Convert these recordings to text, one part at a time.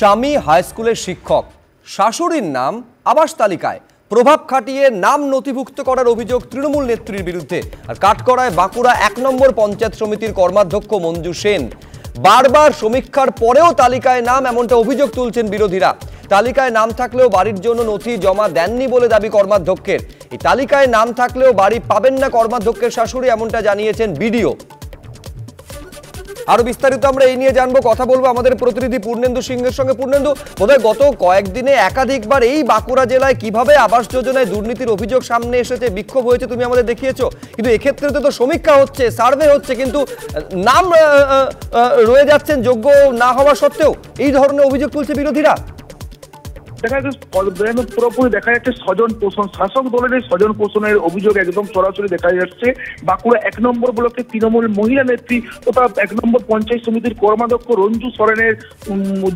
चामी हाईस्कुलेर शिक्षक शाशुड़ीर नाम आवास तालिकाय प्रभाव खाटिए नाम नथिभुक्त करार अभियोग तृणमूल नेत्रीर बिरुद्धे। और काटकड़ाय बांकुड़ा एक नम्बर पंचायत समितिर कर्माध्यक्ष मञ्जु सेन बार बार समीक्षार परेओ तालिकाय नाम एमनटा अभियोग तुलछेन बिरोधीरा। तालिकाय नाम थाकलेओ बाड़ीर जोन्नो नथि जमा देननि बोले दाबी कर्माध्यक्षेर। एई तालिकाय नाम थाकलेओ बाड़ी पाबेन ना कर्माध्यक्षेर शाशुड़ी एमनटा जानिয়েছেন বিডিও। और विस्तारित आमरा एई निये जानबो, कथा बोलबो आमादेर प्रतिनिधि पूर्णेंदु सिंहेर संगे। पूर्णेंदु, बोधहय गत कयेकदिने एकाधिकबार एई बांकुड़ा जिलाय किभाबे आवास योजनाय दुर्नीतिर अभियोग सामने एसेछे, बिक्षोभ होयेछे, तुमि आमादेर देखियेछो, किन्तु एई क्षेत्रे तो समीक्षा होच्छे, सार्वे होच्छे, किन्तु नाम रये जाच्छेन योग्य ना हवा सत्त्वेও एई धरनेर अभियोग तुलছে বিরোধীরা। देखा जाए पुरोपुर देखा जाए स्वजन पोषण शासक दल स्वजन पोषण अभियोग एकदम सरासरि देखा जाए। बांकुड़ा एक नम्बर ब्लॉक तृणमूल महिला नेत्री तथा एक नम्बर पंचायत समितिर कर्माध्यक्ष रंजू सरेनेर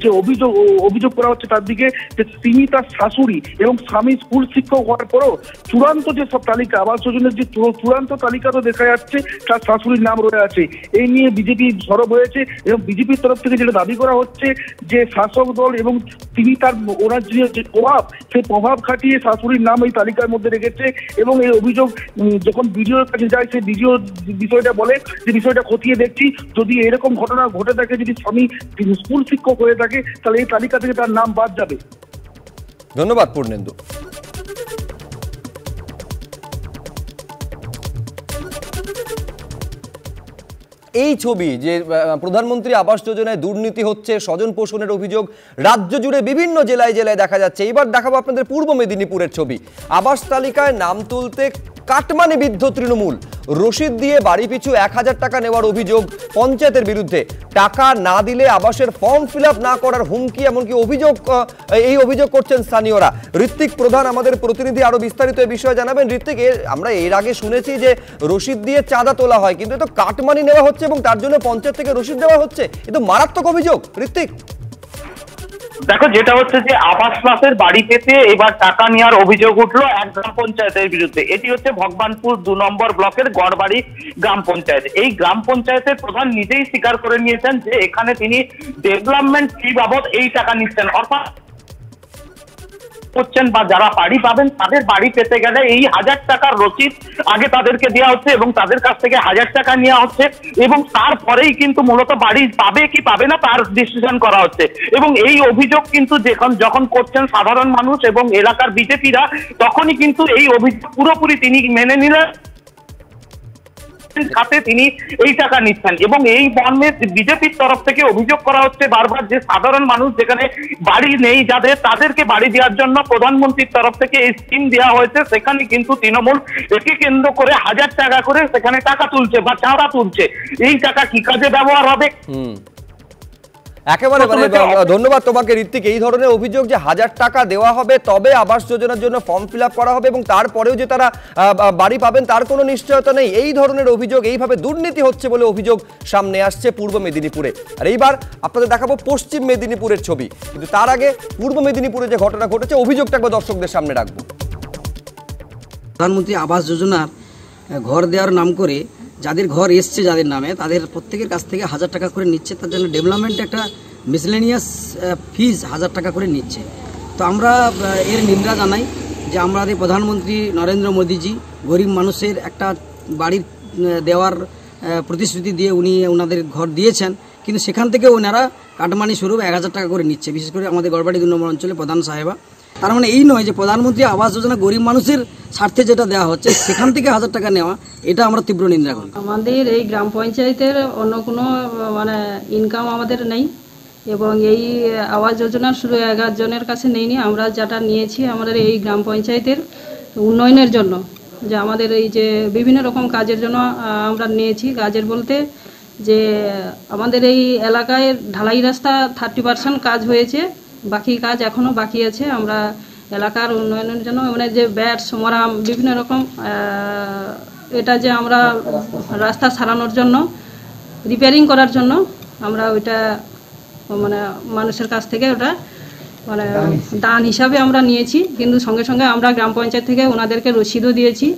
जो अभियोग अभियोग करा हच्छे तार दिके जे तिनि तार शाशुड़ी एवं स्वामी स्कूल शिक्षक होवार परेओ चूड़ान्त जे सब तालिका आवास योजनार जे चूड़ान्त तालिका तो देखा जाच्छे तार शाशुड़ीर नाम रये आछे। एई निये बिजेपि सरब हयेछे एवं बिजेपिर तरफ थेके जेटा दाबी करा हच्छे जे शासक दल एवं तिनि तार ओरा प्रभाव से प्रभाव खाटिए शाशुड़ीर नाम तालिकार मध्य रेखेছে এবং এই অভিযোগ যখন ভিডিওর কাছে যায় সেই ভিডিও বিষয়টা বলে যে বিষয়টা খতিয়ে দেখছি, যদি এরকম ঘটনা ঘটে থাকে, যদি স্বামী স্কুল শিক্ষক হয়ে থাকে তাহলে এই তালিকা থেকে তার নাম বাদ যাবে। ধন্যবাদ পূর্ণেন্দু। এই ছবি যে প্রধানমন্ত্রী আবাস যোজনায় দুর্নীতি হচ্ছে, স্বজন পোষণের অভিযোগ রাজ্য জুড়ে বিভিন্ন জেলায় জেলায় দেখা যাচ্ছে। এবার দেখাবো আপনাদের পূর্ব মেদিনীপুরের ছবি। আবাস তালিকায় নাম তুলতে কাটমানি বিদ্ধ তৃণমূল, রসিদ দিয়ে বাড়ি পিছু 1000 টাকা নেওয়ার অভিযোগ পঞ্চায়েতের বিরুদ্ধে। টাকা না দিলে আবাসের ফর্ম ফিল আপ না করার হুমকি, এমনকি অভিযোগ এই অভিযোগ করছেন স্থানীয়রা। ঋত্বিক প্রধান আমাদের প্রতিনিধি, আরও বিস্তারিত এই বিষয়ে জানাবেন। ঋত্বিক, আমরা এর আগে শুনেছি যে রসিদ দিয়ে চাঁদা তোলা হয়, কিন্তু এটা কাটমানি নেওয়া হচ্ছে এবং তার জন্য পঞ্চায়েত থেকে রসিদ দেওয়া হচ্ছে, এ তো মারাত্মক অভিযোগ। ঋত্বিক দেখো, যেটা হচ্ছে যে আবাস প্লাসের বাড়ি পেতে এবার টাকা নেওয়ার অভিযোগ উঠলো এক গ্রাম পঞ্চায়েতের বিরুদ্ধে। এটি হচ্ছে ভগবানপুর 2 নম্বর ব্লকের গড়বাড়ি গ্রাম পঞ্চায়েত। এই গ্রাম পঞ্চায়েতের প্রধান নিজেই স্বীকার করে নিয়েছেন যে এখানে তিনি ডেভেলপমেন্ট ফি বাবদ এই টাকা নিচ্ছেন, অর্থাৎ করছেন বা যারা বাড়ি পাবেন তাদের বাড়ি পেতে গেলে এই 1000 টাকার রসিদ আগে তাদেরকে দেওয়া হচ্ছে এবং তাদের কাছ থেকে 1000 টাকা নেওয়া হচ্ছে এবং তারপরেই কিন্তু মূলত বাড়ি পাবে কি পাবে না তার ডিসিশন করা হচ্ছে। এবং এই অভিযোগ কিন্তু যখন করছেন সাধারণ মানুষ এবং এলাকার বিজেপিরা, তখনই কিন্তু এই অভিযোগ পুরোপুরি তিনি মেনে নিলেন, সাথে তিনি এই টাকা নিচ্ছেন। এবং এই মর্মে বিজেপির তরফ থেকে অভিযোগ করা হচ্ছে বারবার যে সাধারণ মানুষ যেখানে বাড়ি নেই যাদের, তাদেরকে বাড়ি দেওয়ার জন্য প্রধানমন্ত্রীর তরফ থেকে এই স্কিম দেওয়া হয়েছে, সেখানে কিন্তু তৃণমূল একে কেন্দ্র করে 1000 টাকা করে সেখানে টাকা তুলছে বা চাঁদা তুলছে। এই টাকা কি কাজে ব্যবহার হবে? একেবারে ধন্যবাদ তোমাকে ঋত্বিক। এই ধরনের অভিযোগ যে 1000 টাকা দেওয়া হবে তবে আবাস যোজনার জন্য ফর্ম ফিল আপ করা হবে এবং তারপরেও যে তারা বাড়ি পাবেন তার কোনো নিশ্চয়তা নেই, এই ধরনের অভিযোগ, এইভাবে দুর্নীতি হচ্ছে বলে অভিযোগ সামনে আসছে পূর্ব মেদিনীপুরে। আর এইবার আপনাদের দেখাবো পশ্চিম মেদিনীপুরের ছবি, কিন্তু তার আগে পূর্ব মেদিনীপুরে যে ঘটনা ঘটেছে অভিযোগটা একবার দর্শকদের সামনে রাখবো। প্রধানমন্ত্রী আবাস যোজনার ঘর দেওয়ার নাম করে যাদের ঘর এসছে যাদের নামে, তাদের প্রত্যেকের কাছ থেকে 1000 টাকা করে নিচ্ছে, তার জন্য ডেভেলপমেন্ট একটা মিসলেনিয়াস ফিজ 1000 টাকা করে নিচ্ছে। তো আমরা এর নিন্দা জানাই যে আমাদের প্রধানমন্ত্রী নরেন্দ্র মোদিজি গরিব মানুষের একটা বাড়ি দেওয়ার প্রতিশ্রুতি দিয়ে উনি ওনাদের ঘর দিয়েছেন, কিন্তু সেখান থেকে ওনারা কাটমানি স্বরূপ 1000 টাকা করে নিচ্ছে, বিশেষ করে আমাদের গড়বাড়ি 2 নম্বর অঞ্চলে প্রধান সাহেবা। তার মানে এই নয় যে প্রধানমন্ত্রী আবাস যোজনা গরিব মানুষের স্বার্থে যেটা দেওয়া হচ্ছে সেখান থেকে 1000 টাকা নেওয়া, এটা আমরা তীব্র নিন্দা করি। আমাদের এই গ্রাম পঞ্চায়েতের অন্য কোনো মানে ইনকাম আমাদের নেই এবং এই আবাস যোজনা শুরু 11 জনের কাছে নেইনি, আমরা যেটা নিয়েছি আমাদের এই গ্রাম পঞ্চায়েতের উন্নয়নের জন্য, যে আমাদের এই যে বিভিন্ন রকম কাজের জন্য আমরা নিয়েছি। কাজের বলতে যে আমাদের এই এলাকায় ঢালাই রাস্তা 30% কাজ হয়েছে, বাকি কাজ এখনও বাকি আছে। আমরা এলাকার উন্নয়নের জন্য মানে যে ব্যাট সমরাম বিভিন্ন রকম এটা যে আমরা রাস্তা সারানোর জন্য রিপেয়ারিং করার জন্য আমরা ওইটা মানে মানুষের কাছ থেকে ওটা মানে দান হিসাবে আমরা নিয়েছি, কিন্তু সঙ্গে সঙ্গে আমরা গ্রাম পঞ্চায়েত থেকে ওনাদেরকে রসিদও দিয়েছি।